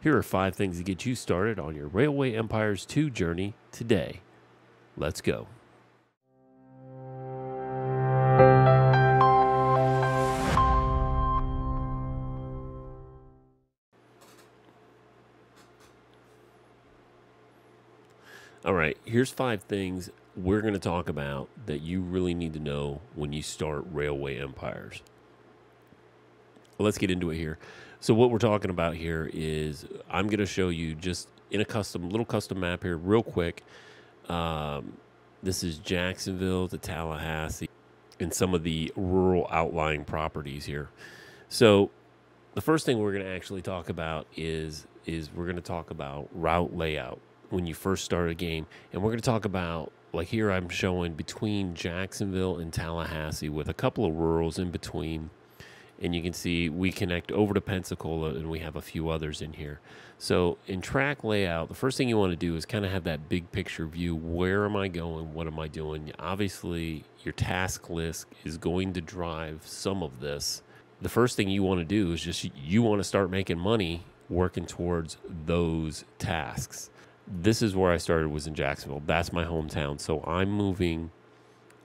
Here are 5 things to get you started on your Railway Empires 2 journey today. Let's go. All right, here's 5 things we're going to talk about that you really need to know when you start Railway Empires. Let's get into it here. So what we're talking about here is I'm going to show you just in a little custom map here real quick. This is Jacksonville to Tallahassee and some of the rural outlying properties here. So the first thing we're going to actually talk about is we're going to talk about route layout when you first start a game. And we're going to talk about, like here I'm showing between Jacksonville and Tallahassee with a couple of rurals in between. And you can see we connect over to Pensacola and we have a few others in here. So in track layout, the first thing you want to do is kind of have that big picture view. Where am I going? What am I doing? Obviously, your task list is going to drive some of this. The first thing you want to do is just you want to start making money working towards those tasks. This is where I started, was in Jacksonville. That's my hometown. So I'm moving.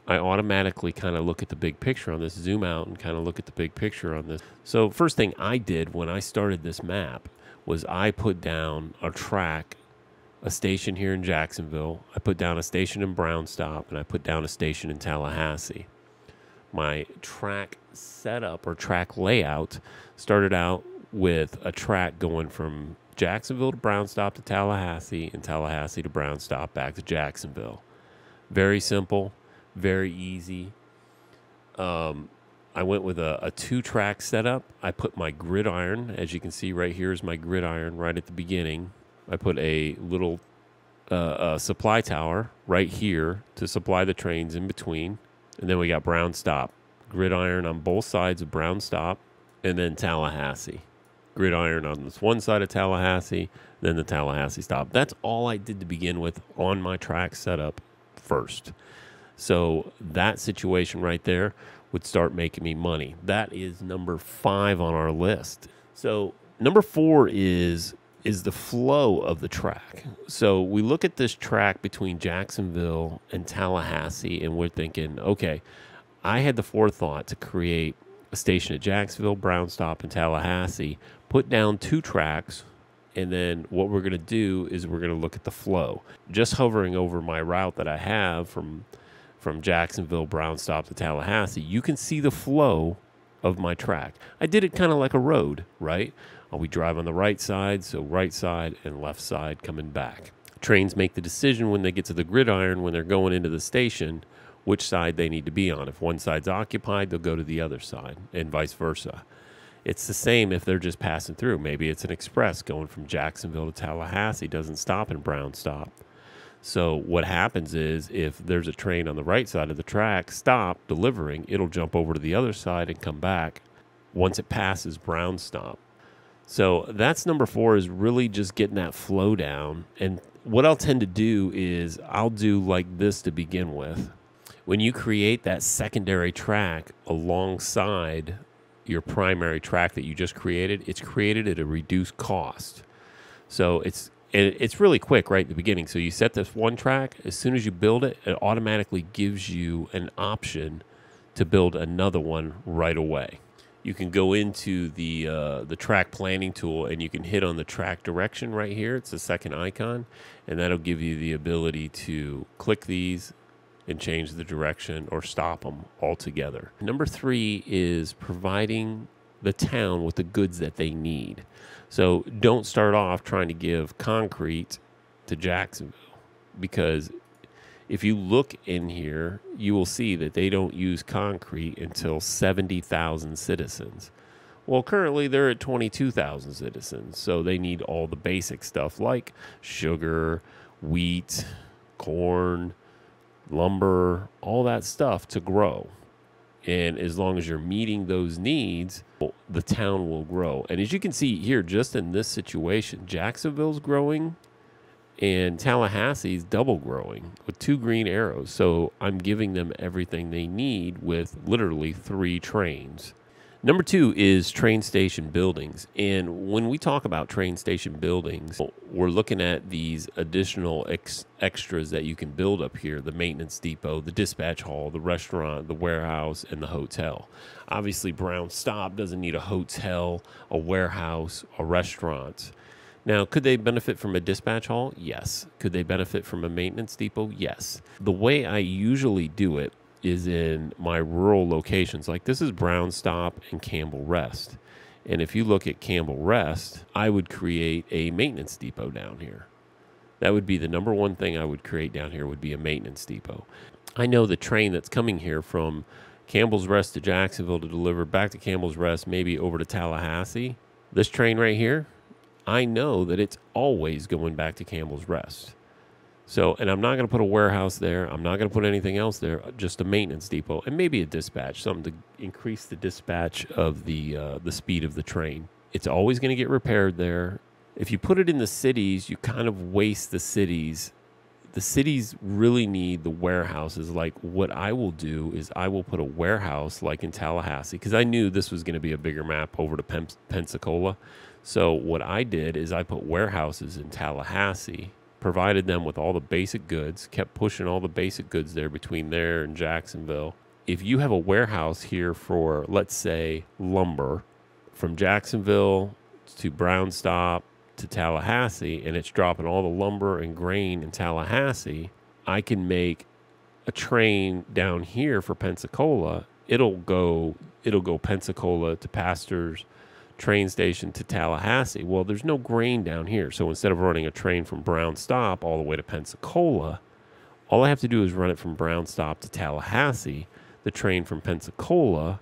I automatically kind of look at the big picture on this, zoom out and kind of look at the big picture on this. So first thing I did when I started this map was I put down a track, a station here in Jacksonville. I put down a station in Brownstop and I put down a station in Tallahassee. My track setup or track layout started out with a track going from Jacksonville to Brownstop to Tallahassee and Tallahassee to Brownstop back to Jacksonville. Very simple. Very easy. I went with a two-track setup. I put my gridiron, as you can see right here is my gridiron right at the beginning. I put a little supply tower right here to supply the trains in between. And then we got Brownstop. Gridiron on both sides of Brownstop. And then Tallahassee. Gridiron on this one side of Tallahassee. Then the Tallahassee stop. That's all I did to begin with on my track setup first. So that situation right there would start making me money. That is number 5 on our list. So number 4 is the flow of the track. So we look at this track between Jacksonville and Tallahassee, and we're thinking, okay, I had the forethought to create a station at Jacksonville, Brownstop, and Tallahassee, put down 2 tracks, and then what we're going to do is we're going to look at the flow. Just hovering over my route that I have from Jacksonville, Brownstop to Tallahassee, you can see the flow of my track. I did it kind of like a road, right? We drive on the right side, so right side and left side coming back. Trains make the decision when they get to the gridiron, when they're going into the station, which side they need to be on. If one side's occupied, they'll go to the other side and vice versa. It's the same if they're just passing through. Maybe it's an express going from Jacksonville to Tallahassee, doesn't stop in Brownstop. So what happens is if there's a train on the right side of the track stop delivering, it'll jump over to the other side and come back once it passes Brownstop. So that's number 4, is really just getting that flow down. And what I'll tend to do is I'll do like this to begin with. When you create that secondary track alongside your primary track that you just created, it's created at a reduced cost. So it's really quick right at the beginning. So you set this one track. As soon as you build it, it automatically gives you an option to build another one right away. You can go into the track planning tool and you can hit on the track direction right here. It's the second icon, and that'll give you the ability to click these and change the direction or stop them altogether. Number 3 is providing the town with the goods that they need. So don't start off trying to give concrete to Jacksonville, because if you look in here, you will see that they don't use concrete until 70,000 citizens. Well, currently they're at 22,000 citizens, so they need all the basic stuff like sugar, wheat, corn, lumber, all that stuff to grow. And as long as you're meeting those needs, the town will grow. And as you can see here, just in this situation, Jacksonville's growing and Tallahassee's double growing with 2 green arrows. So I'm giving them everything they need with literally 3 trains. Number two is train station buildings. And when we talk about train station buildings, we're looking at these additional extras that you can build up here: the maintenance depot, the dispatch hall, the restaurant, the warehouse, and the hotel. Obviously, Brownstop doesn't need a hotel, a warehouse, a restaurant. Now, could they benefit from a dispatch hall? Yes. Could they benefit from a maintenance depot? Yes. The way I usually do it is in my rural locations. Like, this is Brownstop and Campbell's Rest. And if you look at Campbell's Rest, I would create a maintenance depot down here. That would be the number one thing I would create down here, would be a maintenance depot. I know the train that's coming here from Campbell's Rest to Jacksonville to deliver back to Campbell's Rest, maybe over to Tallahassee. This train right here, I know that it's always going back to Campbell's Rest. So, and I'm not going to put a warehouse there. I'm not going to put anything else there, just a maintenance depot and maybe a dispatch, something to increase the dispatch of the speed of the train. It's always going to get repaired there. If you put it in the cities, you kind of waste the cities. The cities really need the warehouses. Like, what I will do is I will put a warehouse like in Tallahassee, because I knew this was going to be a bigger map over to Pensacola. So what I did is I put warehouses in Tallahassee, provided them with all the basic goods, kept pushing all the basic goods there between there and Jacksonville. If you have a warehouse here for, let's say, lumber from Jacksonville to Brownstop to Tallahassee, and it's dropping all the lumber and grain in Tallahassee, I can make a train down here for Pensacola. It'll go Pensacola to Pastors train station to Tallahassee. Well, there's no grain down here. So instead of running a train from Brownstop all the way to Pensacola, all I have to do is run it from Brownstop to Tallahassee, the train from Pensacola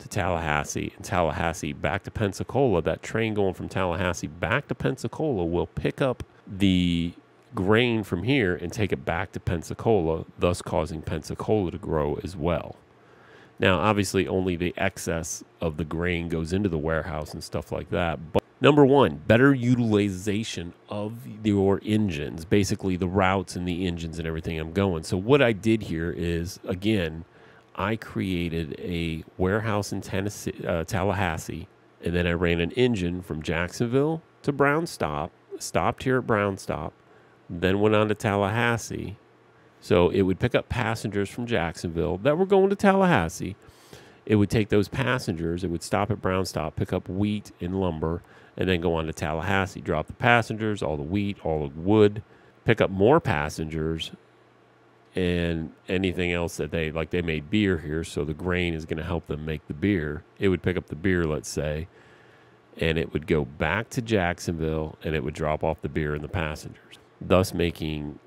to Tallahassee, and Tallahassee back to Pensacola. That train going from Tallahassee back to Pensacola will pick up the grain from here and take it back to Pensacola, thus causing Pensacola to grow as well. Now, obviously, only the excess of the grain goes into the warehouse and stuff like that. But number one, better utilization of your engines, basically the routes and the engines and everything I'm going. So what I did here is, again, I created a warehouse in Tallahassee, and then I ran an engine from Jacksonville to Brownstop, stopped here at Brownstop, then went on to Tallahassee. So it would pick up passengers from Jacksonville that were going to Tallahassee. It would take those passengers, it would stop at Brownstop, pick up wheat and lumber, and then go on to Tallahassee, drop the passengers, all the wheat, all the wood, pick up more passengers and anything else that they, like, they made beer here, so the grain is going to help them make the beer. It would pick up the beer, let's say, and it would go back to Jacksonville, and it would drop off the beer and the passengers, thus making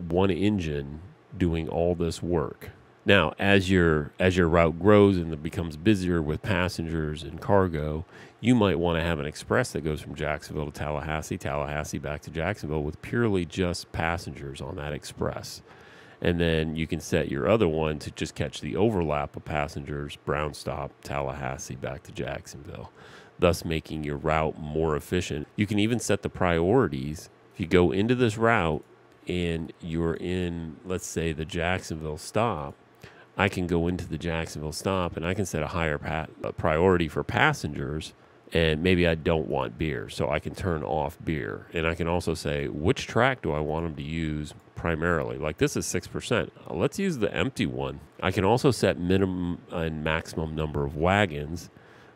one engine doing all this work. Now, as your route grows and it becomes busier with passengers and cargo, you might want to have an express that goes from Jacksonville to Tallahassee, Tallahassee back to Jacksonville with purely just passengers on that express. And then you can set your other one to just catch the overlap of passengers, Brownstop, Tallahassee back to Jacksonville, thus making your route more efficient. You can even set the priorities. If you go into this route and you're in, let's say, the Jacksonville stop, I can go into the Jacksonville stop and I can set a higher priority for passengers, and maybe I don't want beer, so I can turn off beer. And I can also say, which track do I want them to use primarily? Like, this is 6%. Let's use the empty one. I can also set minimum and maximum number of wagons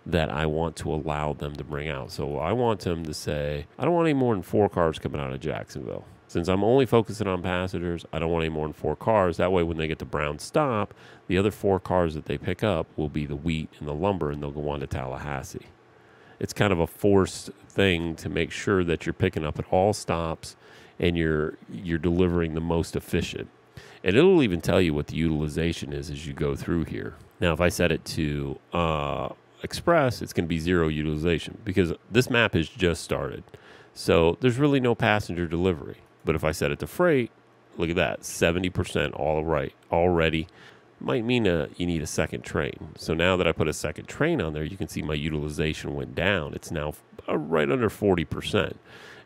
that I want to allow them to bring out. So I want them to say, I don't want any more than 4 cars coming out of Jacksonville. Since I'm only focusing on passengers, I don't want any more than 4 cars. That way, when they get to Brownstop, the other 4 cars that they pick up will be the wheat and the lumber, and they'll go on to Tallahassee. It's kind of a forced thing to make sure that you're picking up at all stops and you're delivering the most efficient. And it'll even tell you what the utilization is as you go through here. Now, if I set it to express, it's going to be 0 utilization because this map has just started. So there's really no passenger delivery. But if I set it to freight, look at that, 70% all right already. Might mean you need a second train. So now that I put a second train on there, you can see my utilization went down. It's now right under 40%.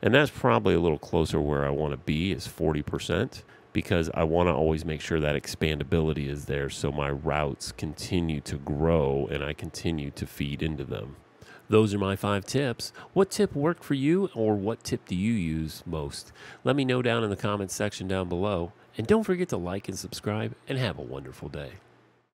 And that's probably a little closer where I want to be, is 40%. because I want to always make sure that expandability is there so my routes continue to grow and I continue to feed into them. Those are my 5 tips. What tip worked for you, or what tip do you use most? Let me know down in the comments section down below. And don't forget to like and subscribe, and have a wonderful day.